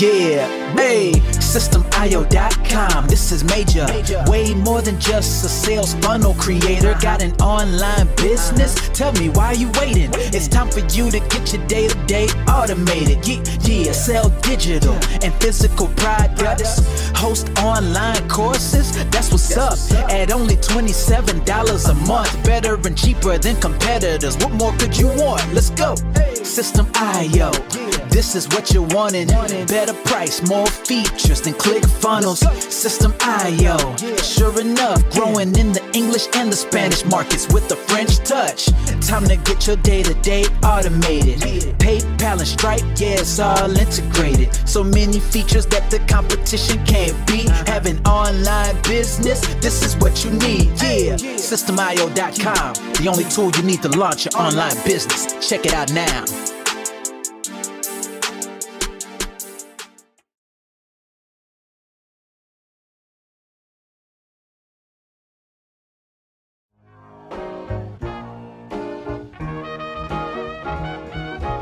Yeah, hey, Systeme.io.com. This is major, way more than just a sales funnel creator. Got an online business? Tell me, why are you waiting? It's time for you to get your day-to-day automated. Yeah, sell digital and physical products. Host online courses, that's what's up. At only $27 a month. Better and cheaper than competitors. What more could you want? Let's go. Systeme.io. This is what you're wanting. Better price, more features than ClickFunnels. Systeme.io. Sure enough, growing in the English and the Spanish markets with a French touch. Time to get your day-to-day automated. PayPal and Stripe, yeah, it's all integrated. So many features that the competition can't beat. Have an online business, this is what you need. Yeah, Systeme.io.com. The only tool you need to launch your online business. Check it out now.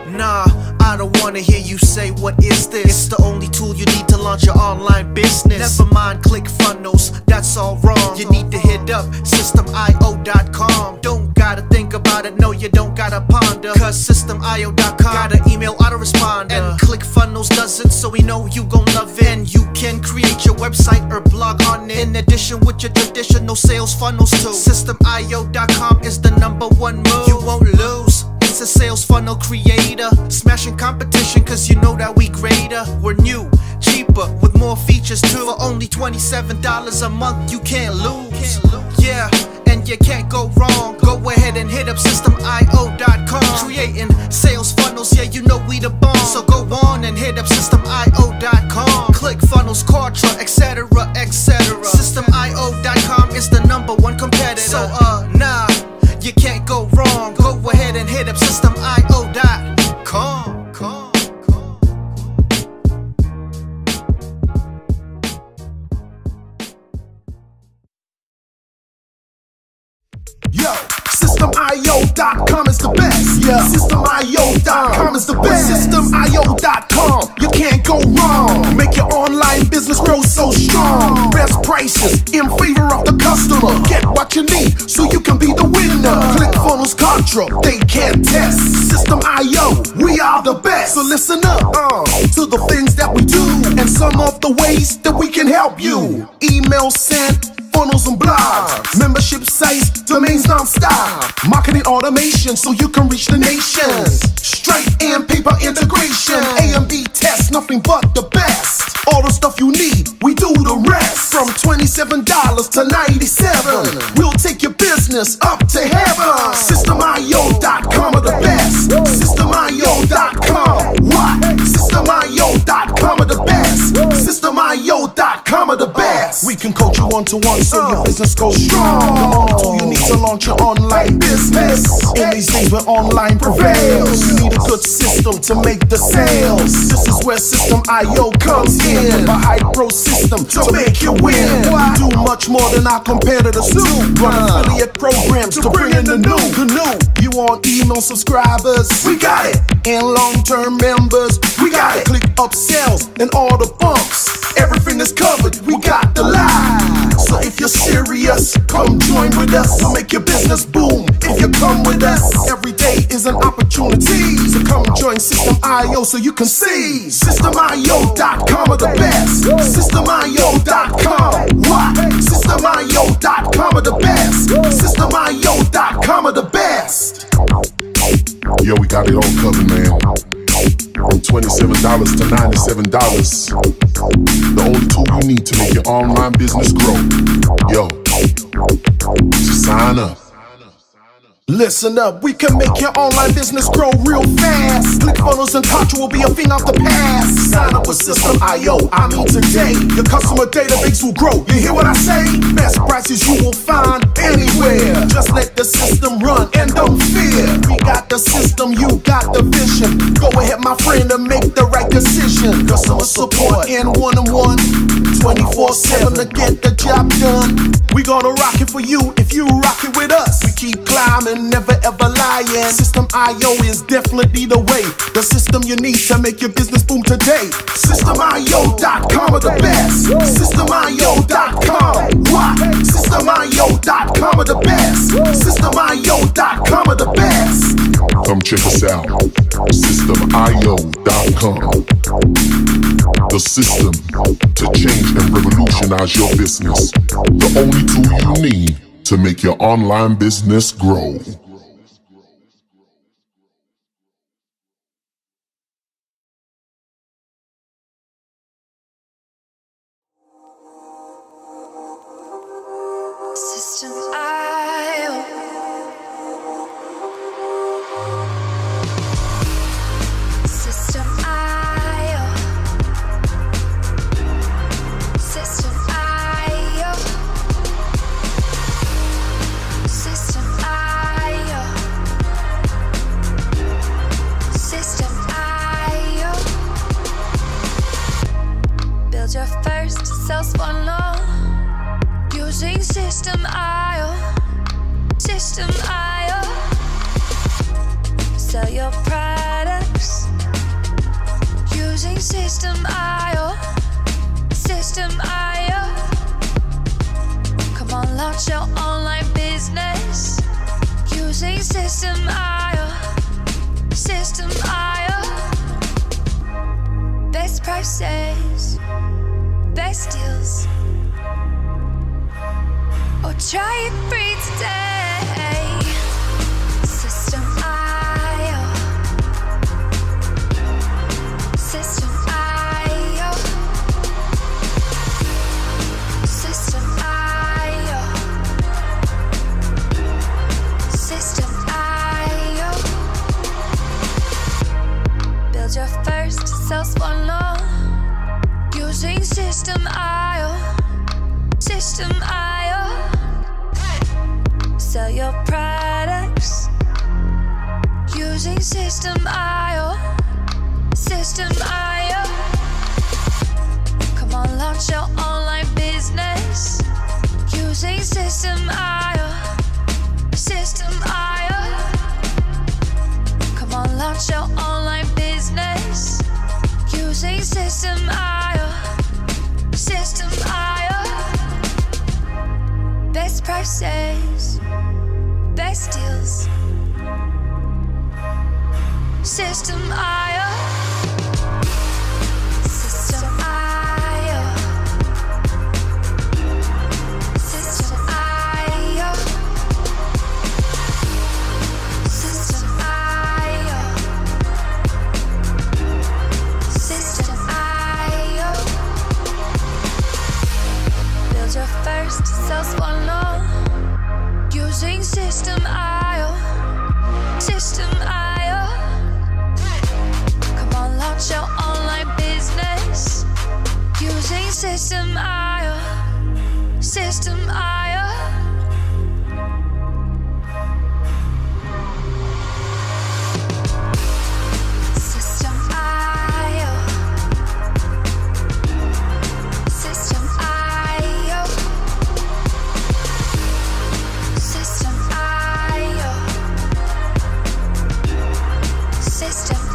Nah, I don't wanna hear you say, what is this? It's the only tool you need to launch your online business. Never mind ClickFunnels, that's all wrong. You need to hit up Systeme.io.com. Don't gotta think about it, no you don't gotta ponder, cause Systeme.io.com got an email autoresponder, and ClickFunnels doesn't, so we know you gon' love it. And you can create your website or blog on it, in addition with your traditional sales funnels too. Systeme.io.com is the #1 move. You won't lose. It's a sales funnel creator, smashing competition cause you know that we greater. We're new, cheaper, with more features too. For only $27 a month you can't lose. Yeah, and you can't go wrong. Go ahead and hit up Systeme.io.com. Creating sales funnels, yeah you know we the bomb. So go on and hit up Systeme.io.com. ClickFunnels, Kartra, etc, etc. Systeme.io.com is the #1 competitor. So nah, you can't go wrong. Go ahead and hit up Systeme.io.com. Yo, Systeme.io.com is the best. Yeah, Systeme.io.com is the best. Systeme.io.com, you can't go wrong. Make your online business grow so strong. Best prices in favor of the customer. Get what you need so you can be the winner. ClickFunnels, Kartra, they can't test. Systeme.io, we are the best. So listen up to the things that we do and some of the ways that we can help you. Email sent, funnels and blogs, membership sites, domains non-stop, marketing automation so you can reach the nation. Stripe and PayPal integration, A&B tests, nothing but the best. All the stuff you need, we do the rest. From $27 to $97, we'll take your business up to heaven. Systeme.io.com are the best. Systeme.io.com, what? Systeme.io.com are the best. Systeme.io.com are the best. We can coach you one-to-one so your business goes strong. Come on, tool you need to launch your online business. In these days where online prevails, you need a good system to make the sales. This is where Systeme.io comes in, with a high-pro system to make you win. We do much more than our competitors do. Run affiliate programs to bring in the new. You want email subscribers? We got it. And long-term members? We got it. Click upsells and all the bumps. Everything is covered, we got the lie. So if you're serious, come join with us. I'll make your business boom if you come with us. Every day is an opportunity, so come join Systeme.io so you can see. Systeme.io.com are the best. Systeme.io.com, what? Systeme.io.com are the best. Systeme.io.com are the best. Yo, we got it all covered, man. From $27 to $97, the only tool you need to make your online business grow. Yo, just sign up. Listen up, we can make your online business grow real fast. ClickFunnels and Kartra will be a thing of the past. Sign up with Systeme.io, I mean today. Your customer database will grow, you hear what I say? Best prices you will find anywhere. Just let the system run and don't fear. We got the system, you got the vision. Go ahead my friend and make the right decision. Customer support and one-on-one, 24/7 to get the job done. We gonna rock it for you if you rock it with us. We keep climbing time and never ever lying. Systeme.io is definitely the way, the system you need to make your business boom today. Systeme.io.com are the best. Systeme.io.com. Why? Systeme.io.com are the best. Systeme.io.com are the best. Come check us out. Systeme.io.com. The system to change and revolutionize your business. The only tool you need to make your online business grow. Systeme.io. Build your first sales funnel using Systeme.io. Systeme.io. Sell your products using Systeme.io. Systeme.io. Come on, launch your online business using Systeme.io. Systeme.io. Best prices, best deals. Oh, try it free today. Systeme.io. Systeme.io. Systeme.io. Systeme.io. Build your first sales funnel using Systeme.io. Systeme.io. Sell your products using Systeme.io. Systeme.io. Come on, launch your online business using Systeme.io. Systeme.io. Come on, launch your online business using Systeme.io. Systeme.io. Best prices, best deals. Systeme.io. Systeme.io. Systeme.io. Systeme.io. Systeme.io. Build your first sales using Systeme.io. Systeme.io. Come on, launch your online business using Systeme.io. Systeme.io. Systeme.io.